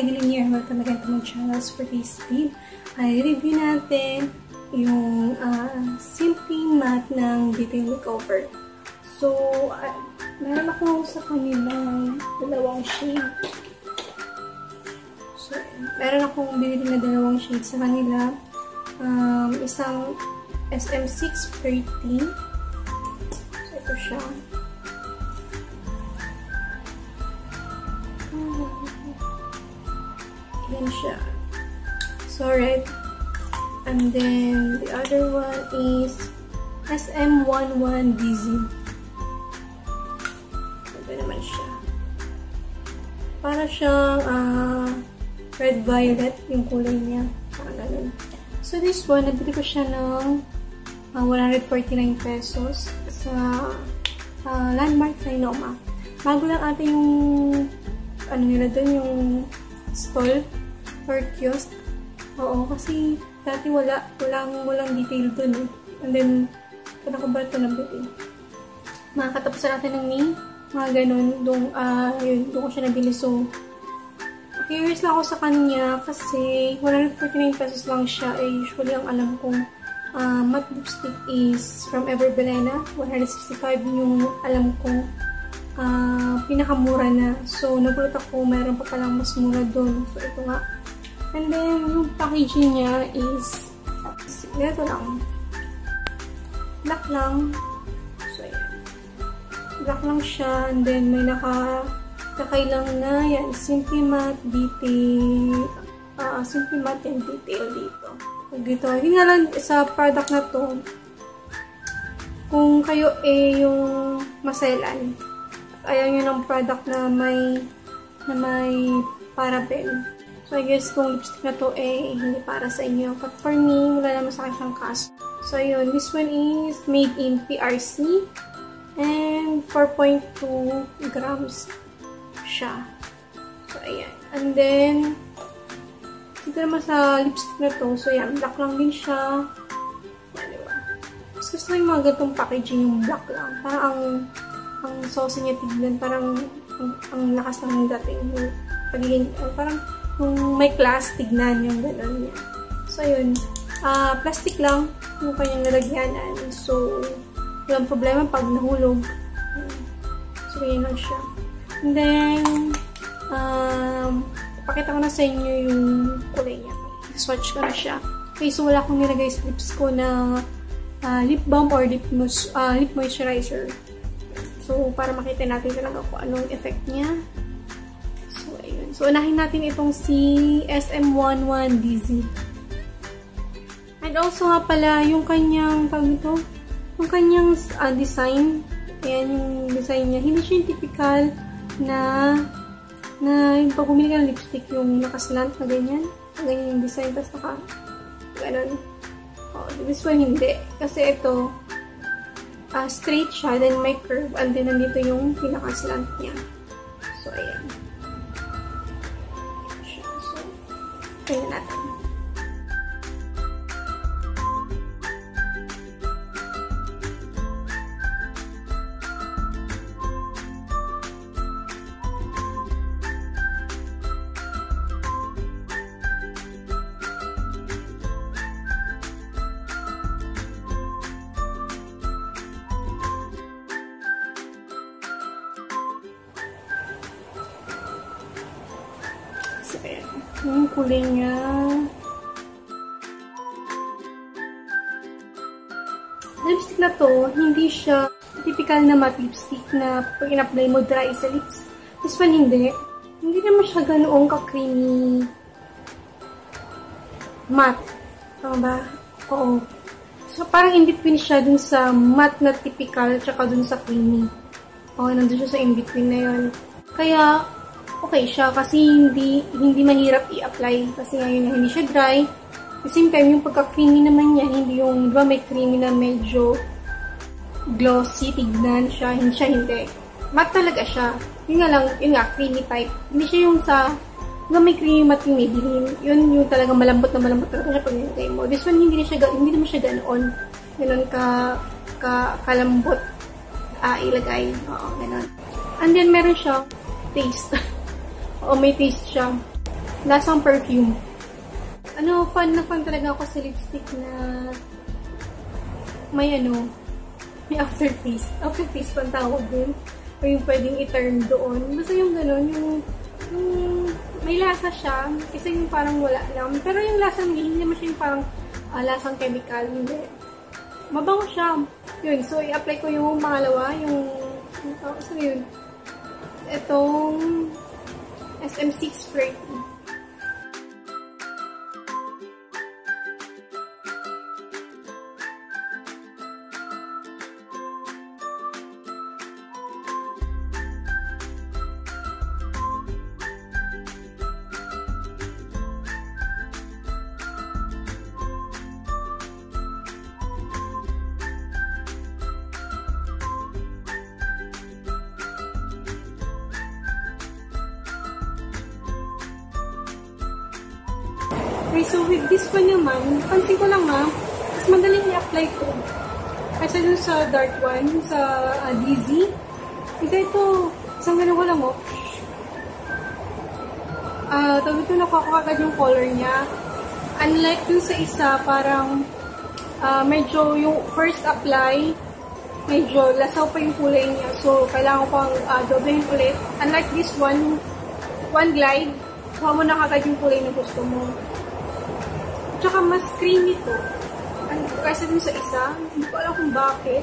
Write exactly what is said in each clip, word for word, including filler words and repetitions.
Hi, Glenn here. Welcome again to my channel. For this video, ay review natin yung uh, Simply Matte ng Detail Makeover. So, uh, meron ako sa kanilang dalawang shade. So, meron akong binili na dalawang shade sa kanila. Um, isang S M six thirteen. So, ito siya. Yan siya. So, red. And then, the other one is S M eleven D Z. Ito naman siya. Para siyang uh, red-violet yung kulay niya. Parang ganun. So, this one, nabili ko siya ng uh, one forty-nine pesos sa uh, Landmark, Trinoma. Bago lang ata yung ano nila doon, yung stall or kiosk. Oo, kasi dati wala, walang, walang detail dun eh. And then, panakubarat ko ng bitin. Makakatapos na natin ng knee, mga ganun, doon, ah, uh, yun, doon ko siya nabili. So, curious lang ako sa kanya kasi one forty-nine pesos lang siya. Eh, usually, ang alam kong uh, matte lipstick is from Everblena. one sixty-five yung alam kong Uh, pinakamura na. So, nagulat ako, mayroon pa palang mas mura doon. So, ito nga. And then, yung packaging niya is ito lang. Black lang. So, ayan. Black lang siya. And then, may naka takay lang na. Yan. Simply Matte Detail. Uh, Simply Matte and Detail dito. Dito. Hindi nga lang sa product na to. Kung kayo eh yung maselan. Ayaw nyo ng product na may na may paraben. So, I guess kung lipstick na to eh, hindi para sa inyo. But for me, wala naman sa akin siyang cash. So, ayun. This one is made in P R C and four point two grams siya. So, ayan. And then, dito naman sa lipstick na to. So, ayan. Black lang din siya. Diba? Mas gusto ko yung mga gantong packaging yung black lang. Parang ang ang sauce niya tignan, parang ang, ang lakas ng dating yung pagiging, uh, parang yung may class tignan yung gano'n niya. So, yun. Uh, plastic lang yung kanyang nalagyanan. So, walang problema pag nahulog. So, yun lang siya. And then, um, pakita ko na sa inyo yung kulay niya. Swatch ko na siya. Okay, so wala akong nilagay sa lips ko na uh, lip balm or lip, uh, lip moisturizer. So, para makita natin talaga kung anong effect niya. So, ayun. So, unahin natin itong si S M eleven D Z. And also nga pala, yung kanyang, tawag ito, yung kanyang uh, design, ayan yung design niya. Hindi siya yung typical na, na yung pag bumili ka ng lipstick, yung nakaslant na ganyan. Ganyan yung design, tapos naka, ganun. Oh, this one hindi. Kasi ito, Uh, straight siya, then may curve, and then nandito yung pinaka-slant niya. So, ayan. So, tingnan natin. So, ayan. Yung kulay niya. Lipstick na to, hindi siya typical na matte lipstick na pag in-apply mo, dry sa lips. This one, hindi. Hindi naman siya ganoong ka-creamy matte. Tama ba? Oo. So, parang in-between siya dun sa matte na typical tsaka dun sa creamy. Oo, nandun siya sa in-between na yun. Kaya, okay siya kasi hindi hindi mahirap i-apply kasi ngayon hindi siya dry. At the same time, yung pagka-creamy naman niya, hindi yung, diba, may creamy na medyo glossy, tignan siya. Hindi siya, hindi. Matte talaga siya. Yun nga lang, yun nga, creamy type. Hindi siya yung sa, diba, may creamy matte yung may bilhin. Yun yung talaga malambot na malambot talaga siya pag nilagay mo. This one, hindi siya, hindi naman siya ganoon. Ganoon ka, ka, kalambot ah, ilagay. Oo, ganoon. And then, meron siya taste. O, may taste siya. lasang perfume. Ano, fan na fan talaga ako sa lipstick na may ano, may aftertaste. Aftertaste pang tawag din. O yung pwedeng i-turn doon. Basta yung gano'n, yung, yung may lasa siya. Isa yung parang wala lang. Pero yung lasang hindi naman siya yung parang uh, lasang chemical. Hindi. Mabango siya. Yun. So, i-apply ko yung pangalawa. Yung, yung oh, so yun. Itong S M six thirty. Okay, so with this one naman, pansin ko lang ha, mas madaling i-apply ko. Kasi dun sa dark one, sa uh, D Z. Isa ito, isang ganun ko lang oh. Uh, tawag ito, nakuha ko agad yung color niya. Unlike dun sa isa, parang uh, medyo yung first apply, medyo lasaw pa yung kulay niya. So, kailangan ko pang uh, doubling ulit. Unlike this one, one glide, kuha mo na agad yung kulay na gusto mo. Tsaka mas creamy to. Kasi dun sa isa, hindi ko alam kung bakit.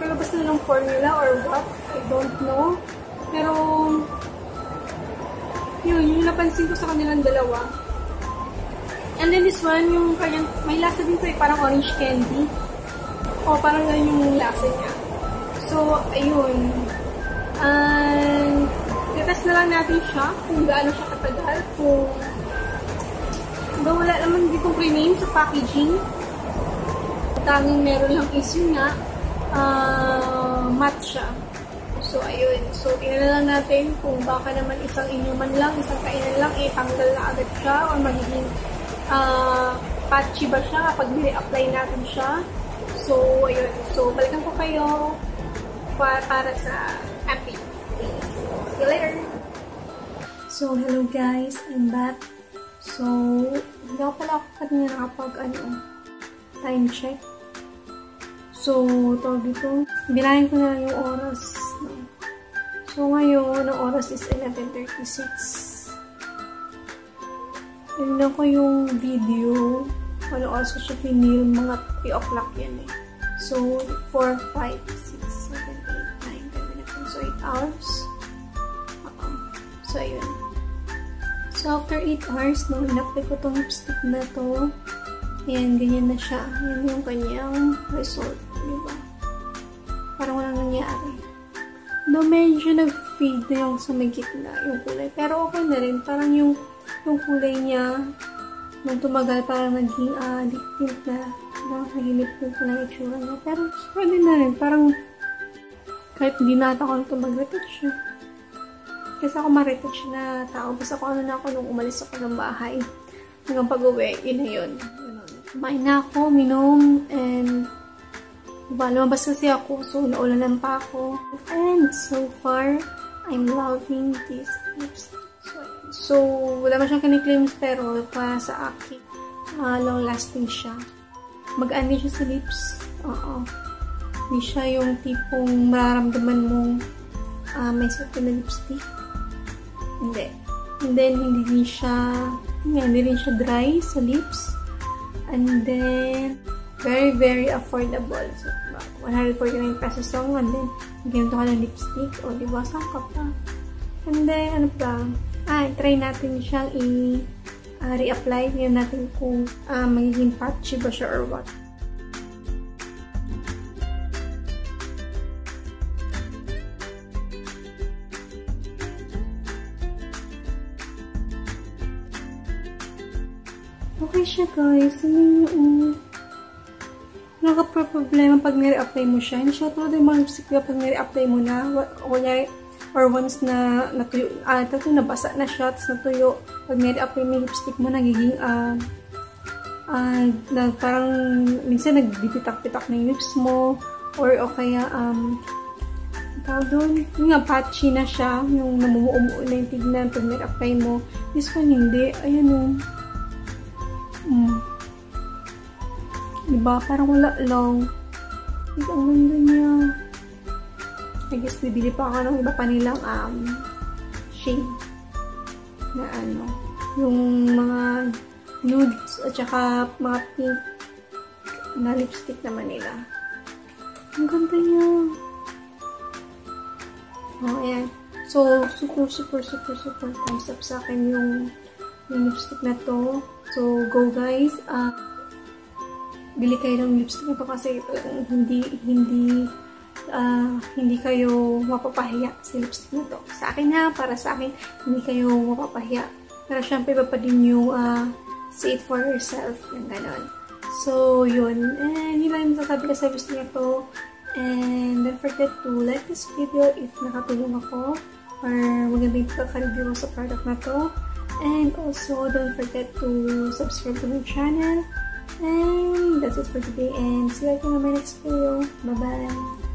Pero basta na ng formula or what, I don't know. Pero, yun, yung napansin ko sa kanilang dalawa. And then this one, yung kanyang, may lasa din to eh, parang orange candy. O parang yun yung lasa niya. So, ayun. And, i-test na lang natin siya, kung gaano siya katagal, kung ba, wala naman dito pre-name sa packaging. Tanging meron lang is yun na uh, matte siya. So, ayun. So, tingnan lang natin kung baka naman isang inuman lang, isang kainan lang, eh, tanggal na agad siya or magiging uh, patchy ba siya kapag nire-apply natin siya. So, ayun. So, balikan ko kayo para, para sa happy. See you later! So, hello guys. I'm back. So, hindi ako pala ako kanina nakapag, ano, time check. So, tawag dito, binahin ko na lang yung oras. So, ngayon, ang oras is eleven thirty-six. Yun na ko yung video. Ano, also siya pinil, mga three o'clock yan eh. So, four, five, six, seven, eight, nine, ten, eleven, so eight hours. Uh-oh. So, yun. So, after eight hours, no, in-apply ko itong lipstick na to. Ayan, ganyan na siya. Yan yung kanyang result. Diba? Parang walang nangyari. No, medyo nag-fade na yung sa may gitna, yung kulay. Pero okay na rin. Parang yung, yung kulay niya, nung tumagal, parang naging uh, lip tint na. No? Naging lip tint na ng itsura niya. Pero, pwede na rin. Parang, kahit hindi nata ko nung tumagretouch siya. Kasi ako ma-retouch na tao. Basta ko ano na ako nung umalis ako ng bahay. Hanggang pag-uwi, yun na yun. Kumain na ako, minom, and diba, lumabas kasi ako. So, naulanan pa ako. And so far, I'm loving this lipstick. So, wala ba siyang kiniklaim, pero para sa akin, uh, long-lasting siya. Mag-aan din siya sa lips. Oo. Hindi siya yung tipong mararamdaman mong uh, may certain na lipstick. Hindi. And then, hindi din siya, hindi rin siya dry sa lips. And then, very, very affordable. So, one hundred forty-nine pesos lang. And then, ganito ka ng lipstick. O, diba, sangkap pa. And then, ano pa? Ah, try natin siyang i-reapply. Uh, Tingnan natin kung uh, magiging patchy ba siya or what. Okay siya guys, hindi nyo nakaproblema pag nire-apply mo siya. Hindi siya tulad yung mga lipstick na pag nire-apply mo na, kunyari, or once na natuyo, ah, ito nabasa na siya, tapos natuyo, pag nire-apply mo yung lipstick mo, nagiging, ah, ah, na, parang, minsan nagbibitak-bitak na yung lips mo, or o kaya, um, tawag doon, yung nga patchy na siya, yung namumuumuo na yung tignan pag nag-apply mo. This one hindi, ayan o. Mm. Diba? Parang wala lang. Ito ang ganda niya. I guess bibili pa ako ng iba pa nilang um, shade na ano, yung mga nudes at saka mga pink na lipstick naman nila. Ang ganda niya. Oh, ayan. So, super, super, super, super thumbs up sa akin yung, yung lipstick na to. So, go guys. Uh, bili kayo ng lipstick na to kasi uh, hindi, hindi, uh, hindi kayo mapapahiya sa lipstick na to. Sa akin ha, para sa akin, hindi kayo mapapahiya. Pero syempre, iba pa din yung uh, say it for yourself. Yung ganon. So, yun. And, yun lang yung masasabi ko sa video nito. And, don't forget to like this video if nakatulong ako or magandang pagka-review ko sa product na to. And, also, don't forget to subscribe to my channel. And, that's it for today. And, see you again on my next video. Bye-bye!